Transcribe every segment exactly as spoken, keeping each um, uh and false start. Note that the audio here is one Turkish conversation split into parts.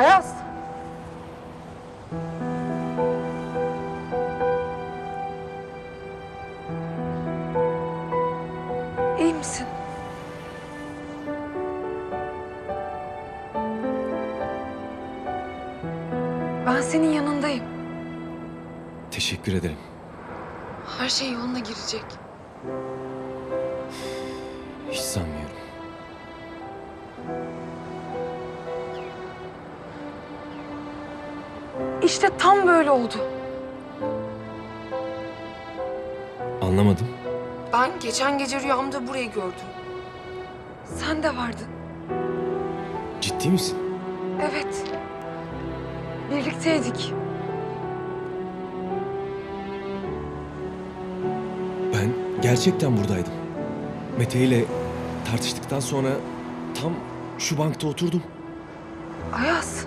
Ayaz. İyi misin? Ben senin yanındayım. Teşekkür ederim. Her şey yoluna girecek. Hiç sanmıyorum. İşte tam böyle oldu. Anlamadım. Ben geçen gece rüyamda burayı gördüm. Sen de vardın. Ciddi misin? Evet. Birlikteydik. Ben gerçekten buradaydım. Mete ile tartıştıktan sonra tam şu bankta oturdum. Ayaz.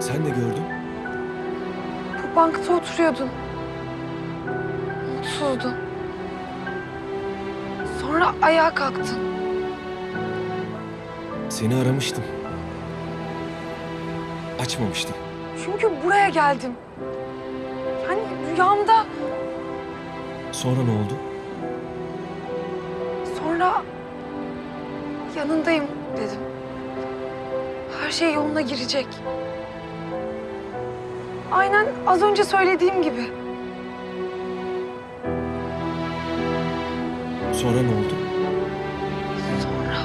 Sen de gördün. Bu bankta oturuyordun. Mutsuzdun. Sonra ayağa kalktın. Seni aramıştım. Açmamıştım. Çünkü buraya geldim. Yani rüyamda... Sonra ne oldu? Sonra yanındayım dedim. Her şey yoluna girecek. Aynen az önce söylediğim gibi. Sonra ne oldu? Sonra...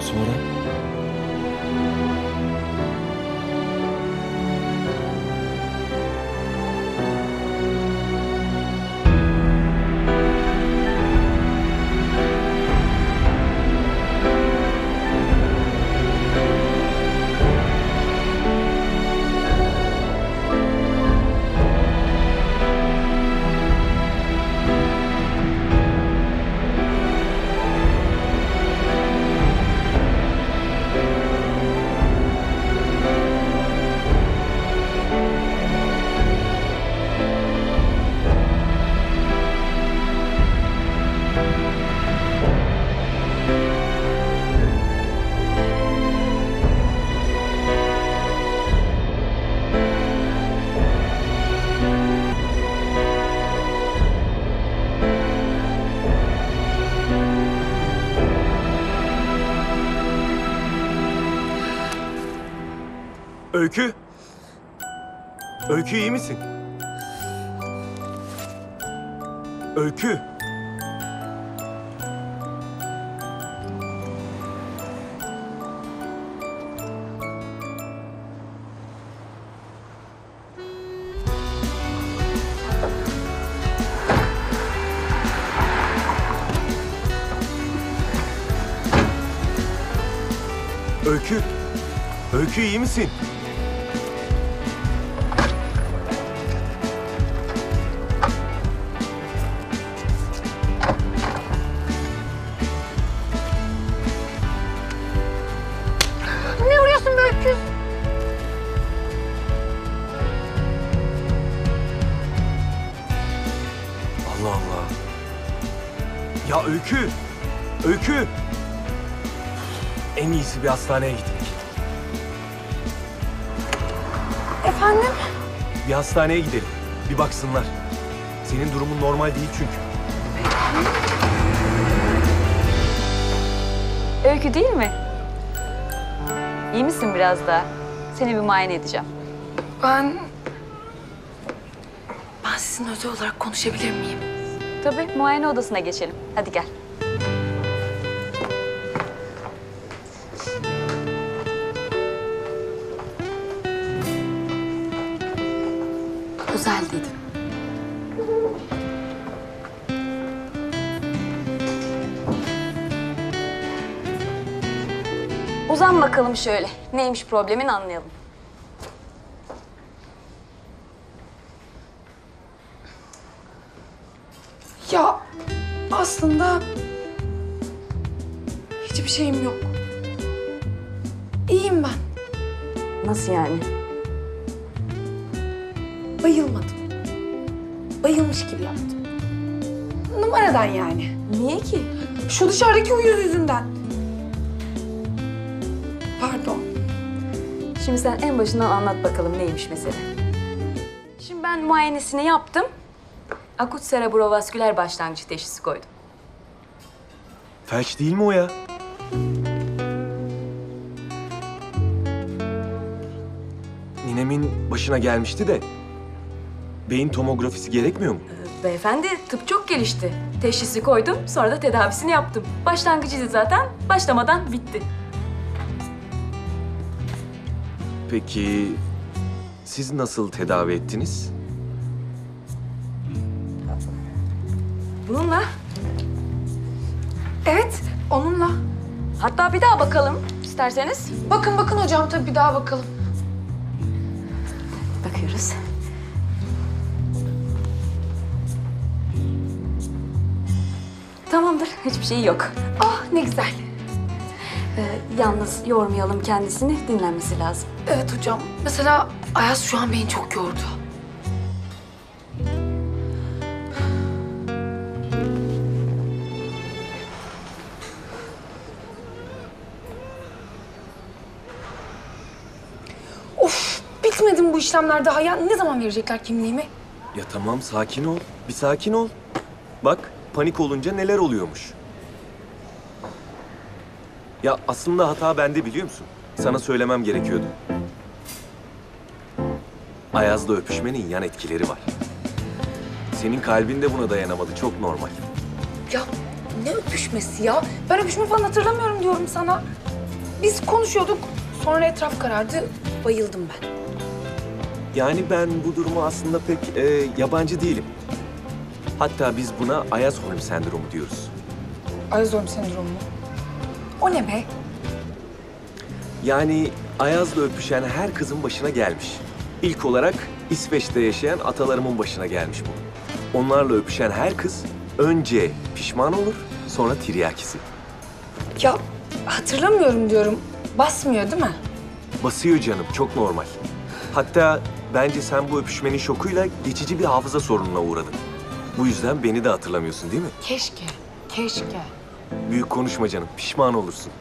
Sonra? Öykü. Öykü iyi misin? Öykü. Öykü. Öykü iyi misin? Allah Allah. Ya Öykü, Öykü. En iyisi bir hastaneye gidelim. Efendim? Bir hastaneye gidelim. Bir baksınlar. Senin durumun normal değil çünkü. Öykü değil mi? İyi misin biraz daha? Seni bir muayene edeceğim. Ben... Ben sizinle özel olarak konuşabilir miyim? Tabii, muayene odasına geçelim. Hadi gel. Güzel dedim. Uzan bakalım şöyle. Neymiş problemin anlayalım. Ya aslında hiçbir şeyim yok. İyiyim ben. Nasıl yani? Bayılmadım. Bayılmış gibi yaptım. Numaradan yani. Niye ki? Şu dışarıdaki uyuz yüzünden. Pardon. Şimdi sen en başından anlat bakalım neymiş mesele. Şimdi ben muayenesini yaptım. Akut serebrovasküler başlangıcı teşhisi koydum. Felç değil mi o ya? Ninemin başına gelmişti de beyin tomografisi gerekmiyor mu? Beyefendi, tıp çok gelişti. Teşhisi koydum, sonra da tedavisini yaptım. Başlangıcıydı zaten, başlamadan bitti. Peki siz nasıl tedavi ettiniz? Bununla. Evet, onunla. Hatta bir daha bakalım isterseniz. Bakın, bakın hocam, tabii bir daha bakalım. Bakıyoruz. Tamamdır, hiçbir şey yok. Ah, ne güzel. Ee, yalnız yormayalım kendisini, dinlenmesi lazım. Evet hocam, mesela Ayaz şu an beni çok yordu. Of, bitmedim bu işlemler daha ya. Ne zaman verecekler kimliğimi? Ya tamam, sakin ol. Bir sakin ol. Bak, panik olunca neler oluyormuş. Ya aslında hata bende, biliyor musun? Sana söylemem gerekiyordu. Ayaz'la öpüşmenin yan etkileri var. Senin kalbin de buna dayanamadı, çok normal. Ya ne öpüşmesi ya? Ben öpüşme falan hatırlamıyorum diyorum sana. Biz konuşuyorduk, sonra etraf karardı, bayıldım ben. Yani ben bu duruma aslında pek e, yabancı değilim. Hatta biz buna Ayaz Holim Sendromu diyoruz. Ayaz Holim Sendromu mu? O ne be? Yani Ayaz'la öpüşen her kızın başına gelmiş. İlk olarak İsveç'te yaşayan atalarımın başına gelmiş bu. Onlarla öpüşen her kız önce pişman olur, sonra tiryakisi. Ya hatırlamıyorum diyorum. Basmıyor değil mi? Basıyor canım, çok normal. Hatta bence sen bu öpüşmenin şokuyla geçici bir hafıza sorununa uğradın. Bu yüzden beni de hatırlamıyorsun değil mi? Keşke, keşke. Büyük konuşma canım, pişman olursun.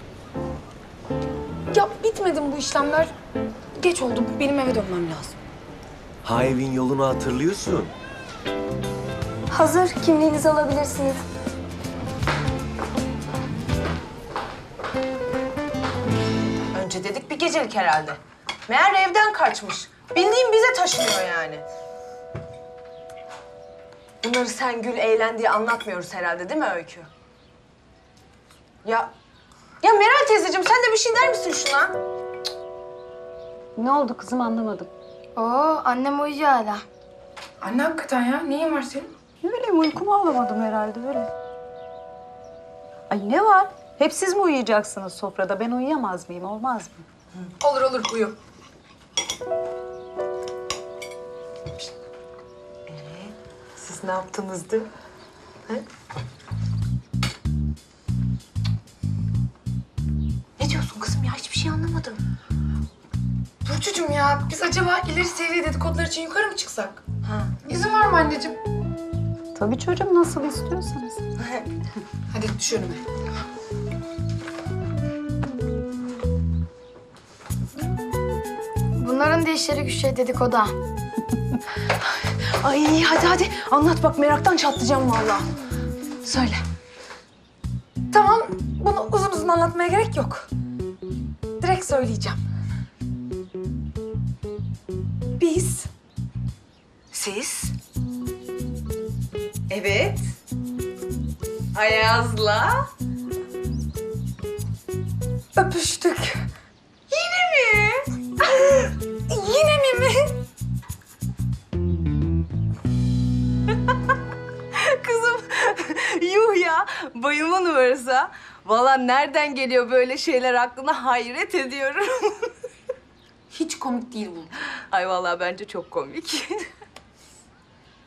Ya bitmedim bu işlemler. Geç oldu, benim eve dönmem lazım. Ha, evin yolunu hatırlıyorsun. Hazır, kimliğinizi alabilirsiniz. Önce dedik bir gecelik herhalde. Meğer evden kaçmış. Bildiğin bize taşınıyor yani. Bunları sen gül eğlen diye anlatmıyoruz herhalde değil mi Öykü? Ya, ya Meral teyzeciğim sen de bir şey der misin şuna? Cık. Ne oldu kızım, anlamadım. Oo, annem uyuyor hala. Anne hakikaten ya, neyin var senin? Ne bileyim, uykumu alamadım herhalde böyle. Ay ne var? Hep siz mi uyuyacaksınız sofrada? Ben uyuyamaz mıyım, olmaz mı? Hı. Olur olur, uyu. Ee, siz ne yaptınızdı? Ha? Kızım ya, hiçbir şey anlamadım. Burcucuğum ya, biz acaba ileri seviye dedikodular için yukarı mı çıksak? Ha. İzin var mı anneciğim? Tabii çocuğum, nasıl istiyorsanız. Hadi düş önüme. Bunların da işleri güçleri dedikodu. Ay hadi hadi anlat, bak meraktan çatlayacağım vallahi. Söyle. Tamam, bunu uzun uzun anlatmaya gerek yok. Direkt söyleyeceğim. Biz... Siz... Evet... Ayaz'la... Öpüştük. Yine mi? Yine mi mi? Kızım, yuh ya, bayılma numarası. Vallahi nereden geliyor böyle şeyler aklına, hayret ediyorum. Hiç komik değil bu. Ay vallahi bence çok komik.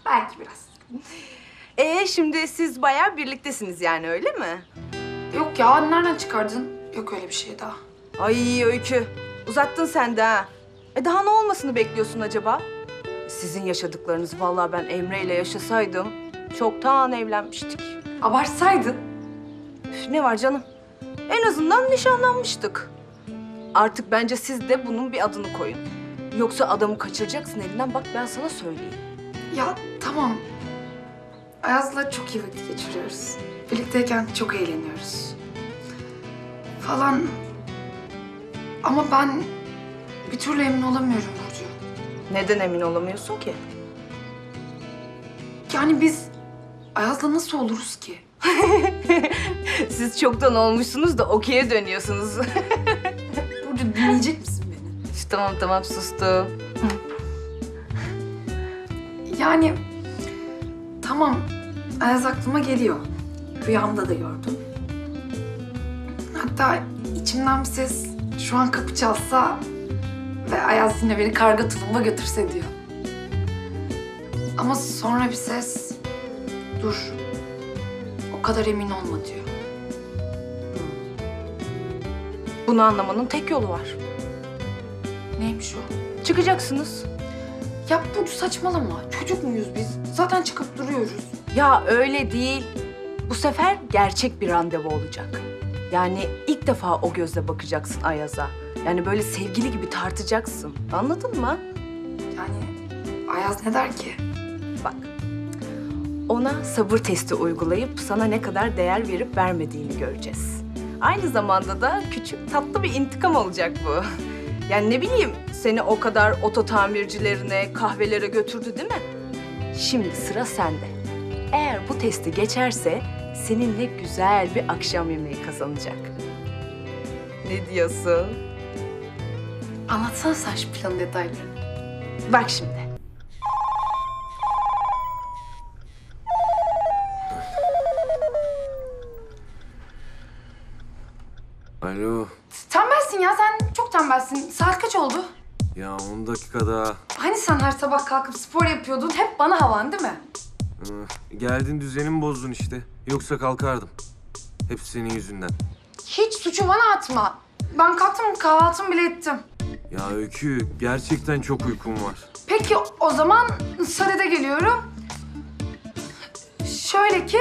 Belki biraz. Ee şimdi siz bayağı birliktesiniz yani, öyle mi? Yok ya, nereden çıkardın? Yok öyle bir şey daha. Ay Öykü, uzattın sen de ha. E daha ne olmasını bekliyorsun acaba? Sizin yaşadıklarınız, vallahi ben Emre ile yaşasaydım çoktan evlenmiştik. Abartsaydın. Ne var canım? En azından nişanlanmıştık. Artık bence siz de bunun bir adını koyun. Yoksa adamı kaçıracaksın elinden, bak ben sana söyleyeyim. Ya tamam. Ayaz'la çok iyi vakit geçiriyoruz. Birlikteyken çok eğleniyoruz. Falan. Ama ben bir türlü emin olamıyorum Burcu. Neden emin olamıyorsun ki? Yani biz Ayaz'la nasıl oluruz ki? Siz çoktan olmuşsunuz da okey'e dönüyorsunuz. Burcu dinleyecek misin beni? İşte, tamam tamam sustum. Yani tamam Ayaz aklıma geliyor. Rüyamda da gördüm. Hatta içimden bir ses şu an kapı çalsa ve Ayaz yine beni karga tulumba götürse diyor. Ama sonra bir ses dur, o kadar emin olma diyor. Bunu anlamanın tek yolu var. Neymiş o? Çıkacaksınız. Ya Burcu saçmalama. Çocuk muyuz biz? Zaten çıkıp duruyoruz. Ya öyle değil. Bu sefer gerçek bir randevu olacak. Yani ilk defa o gözle bakacaksın Ayaz'a. Yani böyle sevgili gibi tartacaksın. Anladın mı? Yani Ayaz ne der ki? Bak, ona sabır testi uygulayıp sana ne kadar değer verip vermediğini göreceğiz. Aynı zamanda da küçük tatlı bir intikam olacak bu. Yani ne bileyim, seni o kadar oto tamircilerine, kahvelere götürdü değil mi? Şimdi sıra sende. Eğer bu testi geçerse seninle güzel bir akşam yemeği kazanacak. Ne diyorsun? Anlatsana sen şu planın detaylarını. Bak şimdi. Alo. Tembelsin ya, sen çok tembelsin. Saat kaç oldu? Ya on dakika daha. Hani sen her sabah kalkıp spor yapıyordun, hep bana havan değil mi? Ee, geldin düzenimi bozdun işte. Yoksa kalkardım. Hep senin yüzünden. Hiç suçu bana atma. Ben kalktım, kahvaltımı bile ettim. Ya Öykü, gerçekten çok uykum var. Peki o zaman sadede geliyorum. Şöyle ki...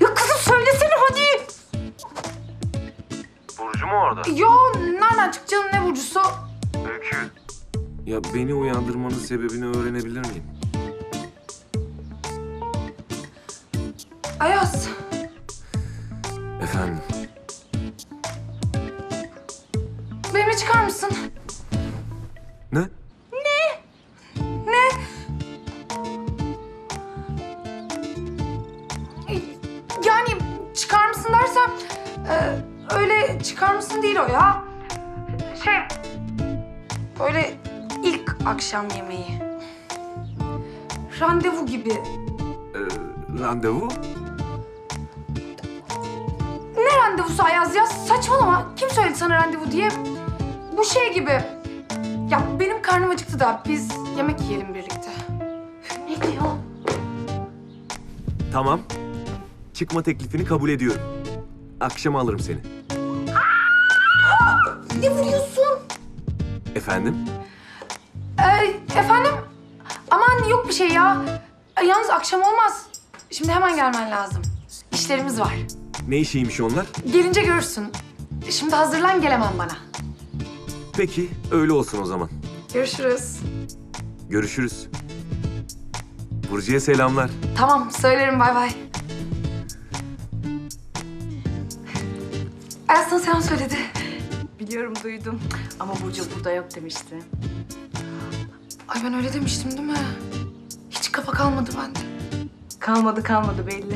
Ya kızım söylesene hadi. Burcu mu orada? Yo, nereden çıktı canım, ne Burcu'su? Öykü. Ya beni uyandırmanın sebebini öğrenebilir miyim? Ayaz. Efendim? Benimle çıkar mısın? Ne? Ne? Ne? Yani çıkar mısın dersem... E, öyle çıkar mısın değil o ya. Şey... Böyle ilk akşam yemeği. Randevu gibi. Ee, randevu? Ne randevusu Ayaz ya? Saçmalama. Kim söyledi sana randevu diye? Bu şey gibi. Ya benim karnım acıktı da biz yemek yiyelim birlikte. Ne diyor? Tamam. Çıkma teklifini kabul ediyorum. Akşama alırım seni. Aa! Ne vuruyorsun? Efendim? Ee, efendim? Aman yok bir şey ya. Ee, yalnız akşam olmaz. Şimdi hemen gelmen lazım. İşlerimiz var. Ne işiymiş onlar? Gelince görürsün. Şimdi hazırlan, gelemem bana. Peki, öyle olsun o zaman. Görüşürüz. Görüşürüz. Burcu'ya selamlar. Tamam, söylerim, bay bay. Ayaz sana selam söyledi. Biliyorum, duydum. Ama Burcu burada yok demişti. Ay ben öyle demiştim değil mi? Hiç kafa kalmadı bende. Kalmadı kalmadı belli.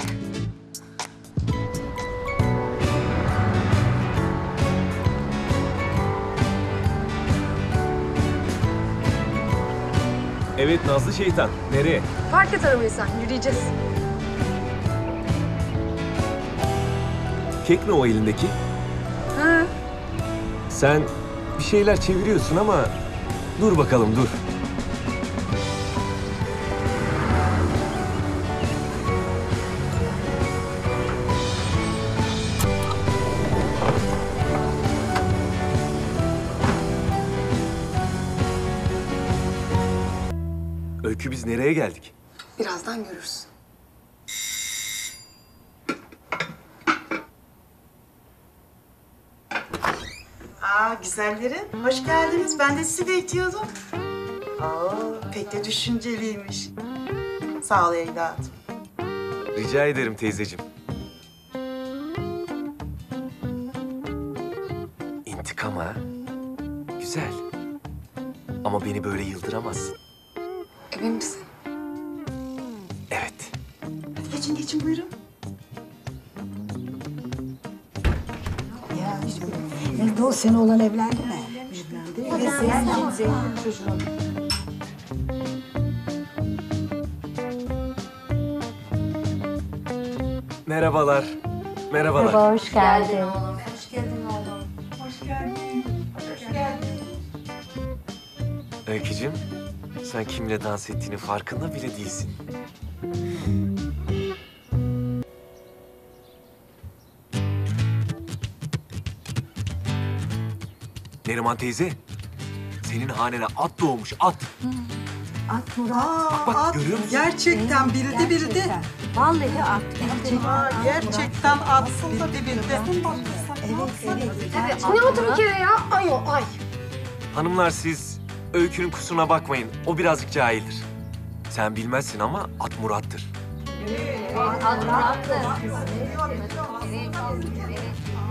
Evet Nazlı Şeytan, nereye? Park et arabayı sen, yürüyeceğiz. Kek ne o elindeki? Ha. Sen bir şeyler çeviriyorsun ama dur bakalım dur. Öykü biz nereye geldik? Birazdan görürsün. güzellerim. Hoş geldiniz. Ben de sizi bekliyordum. Aa, pek de düşünceliymiş. Sağ ol evladım. Rica ederim teyzeciğim. İntikam ha? Güzel. Ama beni böyle yıldıramazsın. Emin misin? Evet. Hadi geçin, geçin. Buyurun. Ya, ne o? Senin oğlan evlendi mi? Evlendi. Evet, senin zengin çocuğun. Merhabalar. Merhabalar. Merhaba, hoş geldin. Hoş geldin oğlum. Hoş geldin. Hoş geldin. Öykücüğüm, sen kimle dans ettiğinin farkında bile değilsin. Neriman teyze, senin hanene at doğmuş, at. Hı. At Murat. Aa, bak, at. Görüyor musun? Gerçekten bildi bildi. Vallahi at. Gerçekten, gerçekten at bildi bildi. Evet, ne oldu bir kere ya? Ay o ay. Hanımlar siz Öykü'nün kusuruna bakmayın. O birazcık cahildir. Sen bilmezsin ama at Murat'tır. At Murat'tır.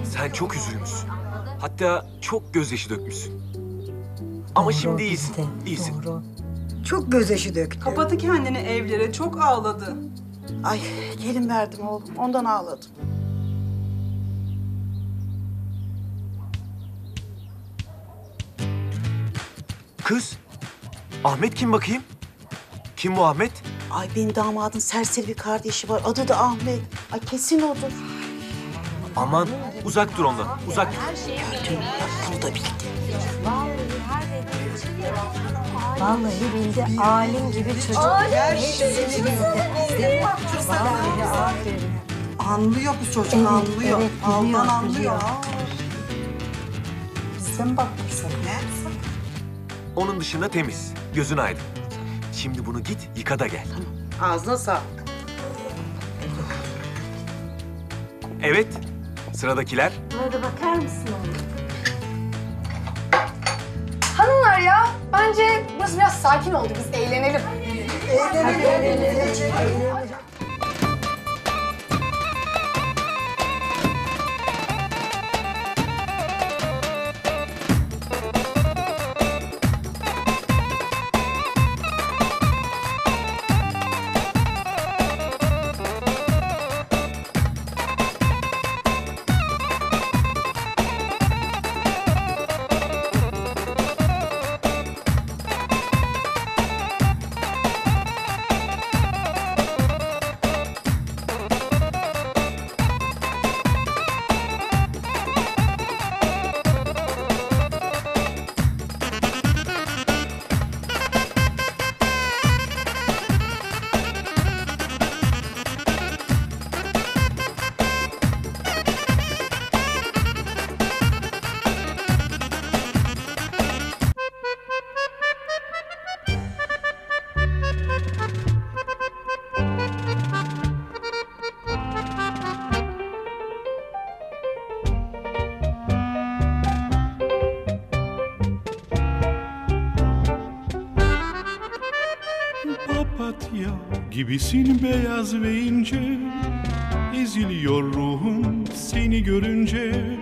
Sen çok üzülmüşsün. Hatta çok gözyaşı dökmüşsün. Ama şimdi iyisin. İyisin. Çok gözyaşı döktü. Kapadı kendini evlere, çok ağladı. Ay, gelin verdim oğlum, ondan ağladım. Kız, Ahmet kim bakayım? Kim bu Ahmet? Ay, benim damadın serseri bir kardeşi var, adı da Ahmet. Ay, kesin odur. Aman, uzak dur ondan, uzak dur. Gördün mü? Bunu da bildi. Vallahi bildi, alim gibi çocuk. Gerçekten bildi. Anlıyor bu çocuk, evet, anlıyor. Evet, Alman anlıyor. Bize mi bakmışsın? Onun dışında temiz, gözün aydın. Şimdi bunu git, yıka da gel. Tamam. Ağzına sağlık. Evet, sıradakiler. Burada bakar mısın oğlum? Hanımlar ya, bence burası biraz sakin oldu. Biz eğlenelim. Eğlenelim. Eğlenelim. Gibisin beyaz ve ince, eziliyor ruhum seni görünce.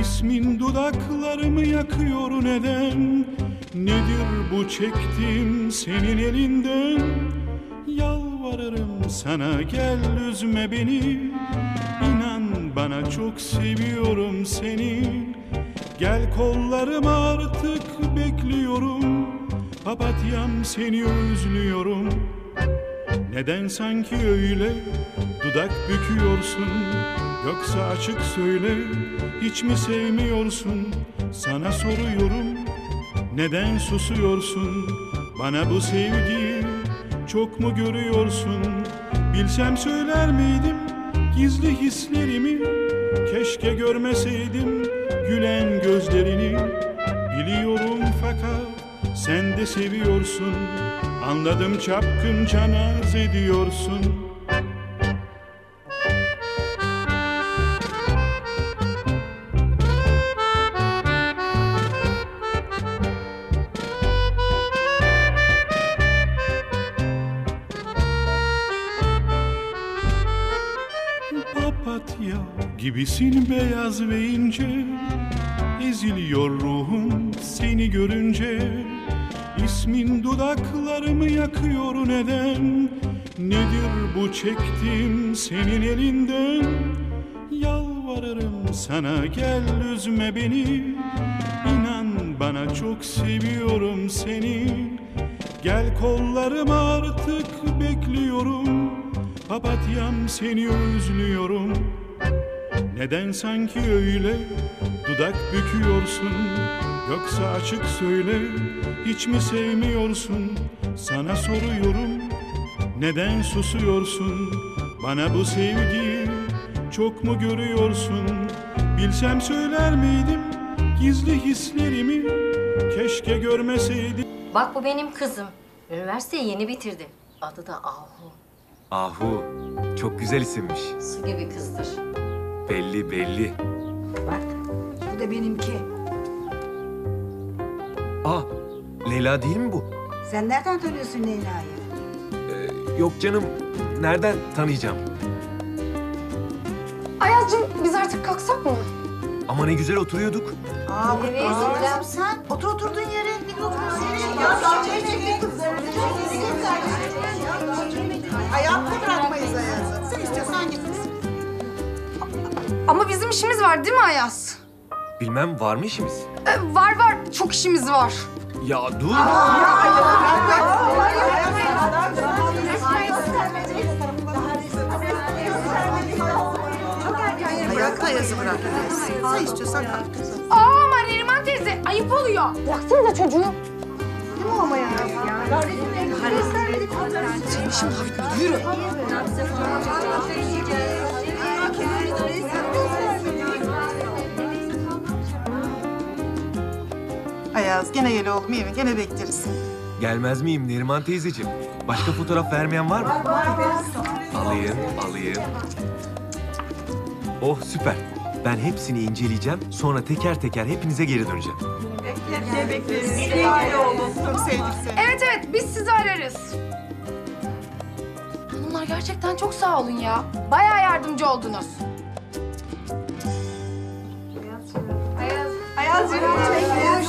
İsmin dudaklarımı yakıyor neden? Nedir bu çektiğim senin elinden? Yalvarırım sana gel üzme beni. İnan bana çok seviyorum seni. Gel kollarım artık bekliyorum. Papatyam seni özlüyorum. Neden sanki öyle dudak büküyorsun? Yoksa açık söyle hiç mi sevmiyorsun? Sana soruyorum neden susuyorsun? Bana bu sevgiyi çok mu görüyorsun? Bilsem söyler miydim gizli hislerimi? Keşke görmeseydim gülen gözlerini. Biliyorum fakat sen de seviyorsun. Anladım çapkınca naz ediyorsun. papatya gibisin beyaz ve ince. Eziliyor ruhum seni görünce. İsmin dudaklarımı yakıyor neden? Nedir bu çektim senin elinden? Yalvarırım sana gel üzme beni. İnan bana çok seviyorum seni. Gel kollarıma artık bekliyorum. Papatyam seni özlüyorum. Neden sanki öyle dudak büküyorsun? Yoksa açık söyle hiç mi sevmiyorsun? Sana soruyorum neden susuyorsun? Bana bu sevgiyi çok mu görüyorsun? Bilsem söyler miydim gizli hislerimi? Keşke görmeseydim. Bak bu benim kızım. Üniversiteyi yeni bitirdi. Adı da Ahu. Ahu çok güzel isimmiş. Su gibi kızdır. Belli belli. Bak bu da benimki. Aa Leyla değil mi bu? Sen nereden tanıyorsun Leyla'yı? Ee, yok canım nereden tanıyacağım? Ayaz'cığım biz artık kalksak mı? Ama ne güzel oturuyorduk. Aa, nereye gideceğim sen? Otur oturduğun yere. Ayakta bırakmayız Ayaz'ı. Sen istiyorsan git. Ama bizim işimiz var değil mi Ayaz? Bilmem var mı işimiz? Ee, var var. Çok işimiz var. Ya dur. Aa, ya, ayakta Ayaz'ı bırakmayız. Sen istiyorsan kalk. Aa! Teyze, ayıp oluyor. Bıraksanıza çocuğu. Ne bu ama ya? Senin işin daha bitmedi. Yürü. Ayaz, gene gel oğlum iyi mi? Gene bekleriz. Gelmez miyim Neriman teyzeciğim? Başka fotoğraf vermeyen var mı? Alayım, alayım. Oh, süper. Ben hepsini inceleyeceğim, sonra teker teker hepinize geri döneceğim. Bekleriz, bekleriz. Sevgili oğlum, sevgilisi. Evet, evet, biz sizi ararız. Hanımlar gerçekten çok sağ olun ya. Bayağı yardımcı oldunuz. Ayaz, Ayaz, Ayaz.